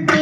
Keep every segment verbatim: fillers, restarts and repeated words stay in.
Say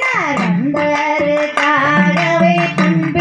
that, and there is a way to